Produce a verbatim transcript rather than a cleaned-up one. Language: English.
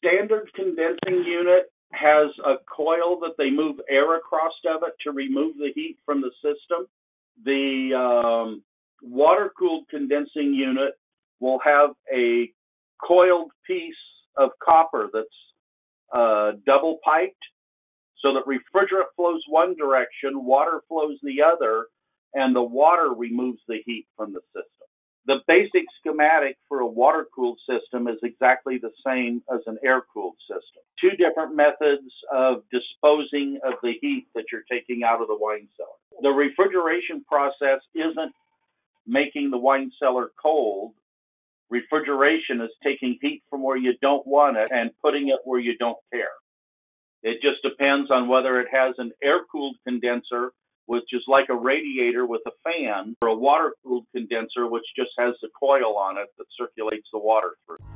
standard condensing unit has a coil that they move air across of it to remove the heat from the system. The um, water-cooled condensing unit will have a coiled piece of copper that's uh, double-piped, so that refrigerant flows one direction, water flows the other, and the water removes the heat from the system. The basic schematic for a water-cooled system is exactly the same as an air-cooled system. Two different methods of disposing of the heat that you're taking out of the wine cellar. The refrigeration process isn't making the wine cellar cold. Refrigeration is taking heat from where you don't want it and putting it where you don't care. It just depends on whether it has an air-cooled condenser, which is like a radiator with a fan, or a water-cooled condenser, which just has the coil on it that circulates the water through.